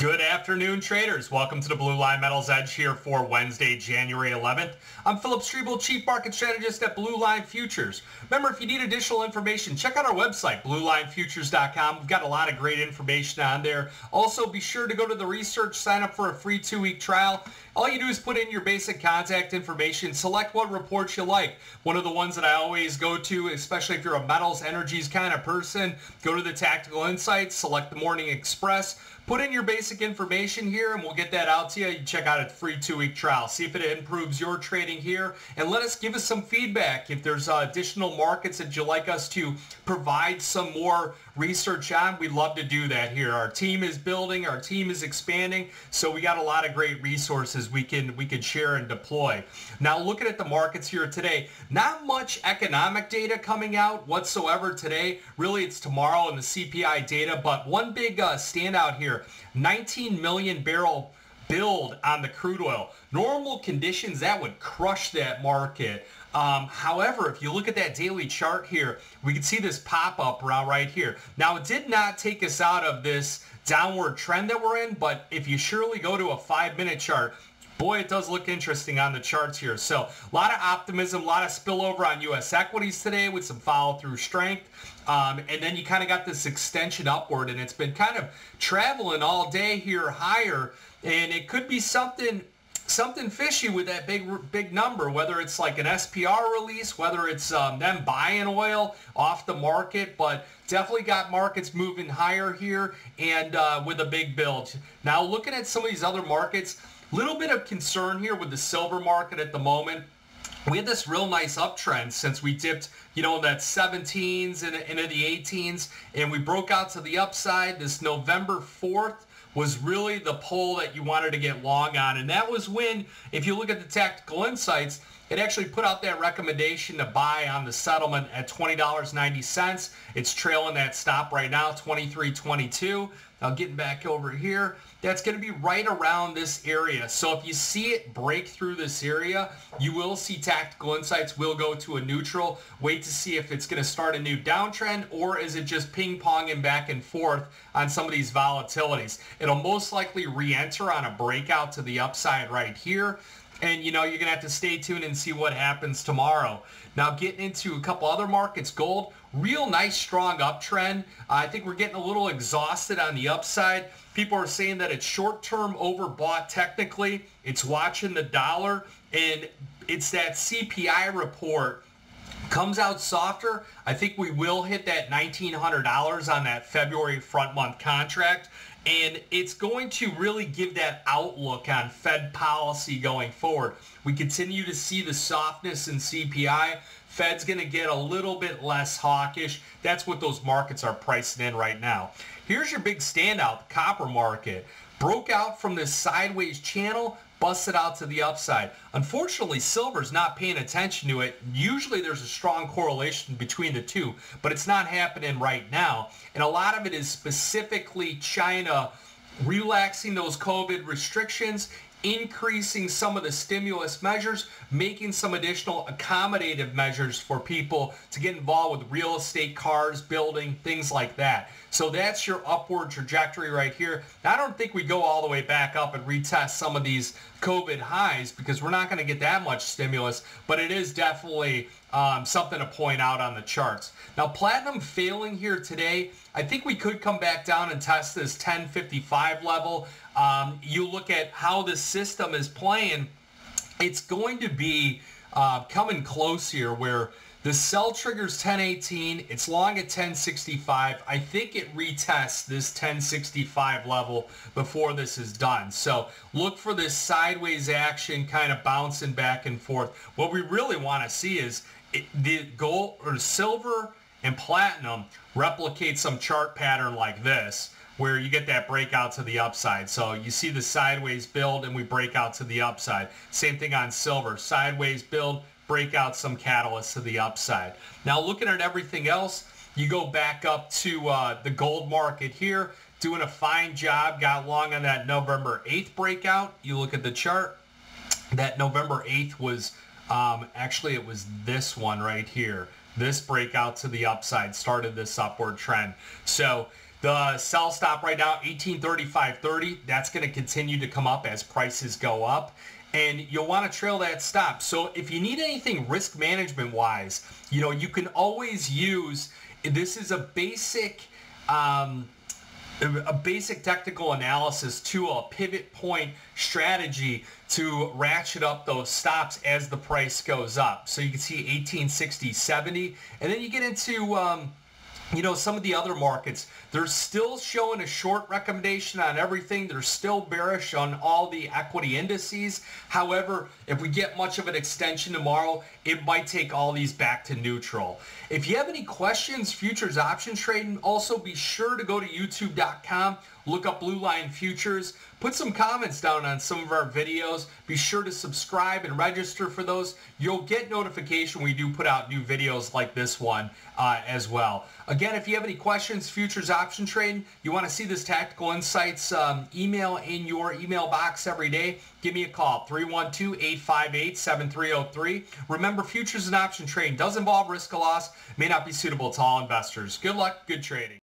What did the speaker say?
Good afternoon, traders. Welcome to the Blue Line Metals Edge here for Wednesday, January 11th. I'm Phillip Streible, Chief Market Strategist at Blue Line Futures. Remember, if you need additional information, check out our website, bluelinefutures.com. We've got a lot of great information on there. Also, be sure to go to the research, sign up for a free 2-week trial. All you do is put in your basic contact information, select what reports you like. One of the ones that I always go to, especially if you're a metals, energies kind of person, go to the Tactical Insights, select the Morning Express, put in your basic information here, and we'll get that out to you. You check out a free 2-week trial. See if it improves your trading here, and give us some feedback. If there's additional markets that you'd like us to provide some more research on, we'd love to do that here. Our team is building, our team is expanding, so we got a lot of great resources we can share and deploy. Now, looking at the markets here today, not much economic data coming out whatsoever today. Really, it's tomorrow and the CPI data, but one big standout here, 19 million barrel build on the crude oil. Normal conditions, that would crush that market. However, if you look at that daily chart here, we can see this pop up around right here. Now, it did not take us out of this downward trend that we're in, but if you surely go to a 5-minute chart, boy, it does look interesting on the charts here. So a lot of optimism, a lot of spillover on U.S. equities today with some follow-through strength. And then you kind of got this extension upward, and it's been kind of traveling all day here higher. And it could be something fishy with that big number, whether it's like an SPR release, whether it's them buying oil off the market, but definitely got markets moving higher here and with a big build. Now, looking at some of these other markets, little bit of concern here with the silver market at the moment. We had this real nice uptrend since we dipped, you know, in that 17s and into the 18s, and we broke out to the upside. This November 4th was really the pull that you wanted to get long on, and that was when, if you look at the Tactical Insights, it actually put out that recommendation to buy on the settlement at $20.90. It's trailing that stop right now, $23.22. Now, getting back over here, that's going to be right around this area. So if you see it break through this area, you will see Tactical Insights will go to a neutral. Wait to see if it's going to start a new downtrend, or is it just ping-ponging back and forth on some of these volatilities. It'll most likely re-enter on a breakout to the upside right here. And, you know, you're going to have to stay tuned and see what happens tomorrow. Now, getting into a couple other markets, gold, real nice strong uptrend. I think we're getting a little exhausted on the upside. People are saying that it's short-term overbought technically. It's watching the dollar, and it's that CPI report comes out softer. I think we will hit that $1,900 on that February front month contract, and it's going to really give that outlook on Fed policy going forward. We continue to see the softness in CPI. Fed's going to get a little bit less hawkish. That's what those markets are pricing in right now. Here's your big standout, the copper market. Broke out from this sideways channel, busted out to the upside. Unfortunately, silver's not paying attention to it. Usually there's a strong correlation between the two, but it's not happening right now. And a lot of it is specifically China relaxing those COVID restrictions, increasing some of the stimulus measures, making some additional accommodative measures for people to get involved with real estate, cars, building, things like that. So that's your upward trajectory right here. Now, I don't think we go all the way back up and retest some of these COVID highs because we're not going to get that much stimulus, but it is definitely something to point out on the charts. Now, platinum failing here today. I think we could come back down and test this 1055 level. You look at how this system is playing, it's going to be coming close here where the sell triggers 1018, it's long at 1065. I think it retests this 1065 level before this is done. So look for this sideways action kind of bouncing back and forth. What we really want to see is the gold or silver and platinum replicate some chart pattern like this, where you get that breakout to the upside. So you see the sideways build and we break out to the upside. Same thing on silver, sideways build, break out some catalyst to the upside. Now, looking at everything else, you go back up to the gold market here, doing a fine job, got long on that November 8th breakout. You look at the chart, that November 8th was, actually it was this one right here. This breakout to the upside started this upward trend. So The sell stop right now, 1835.30, that's going to continue to come up as prices go up, and you'll want to trail that stop. So if you need anything risk management wise, you know, you can always use, this is a basic technical analysis to a pivot point strategy to ratchet up those stops as the price goes up. So you can see 1860.70, and then you get into you know, some of the other markets. They're still showing a short recommendation on everything. They're still bearish on all the equity indices. However, if we get much of an extension tomorrow, it might take all these back to neutral. If you have any questions, futures option trading, also be sure to go to youtube.com, look up Blue Line Futures, put some comments down on some of our videos. Be sure to subscribe and register for those. You'll get notification when we do put out new videos like this one as well. Again, if you have any questions, futures option trading, you want to see this Tactical Insights email in your email box every day, give me a call, 312-858-7303. Remember, futures and option trading does involve risk of loss, may not be suitable to all investors. Good luck, good trading.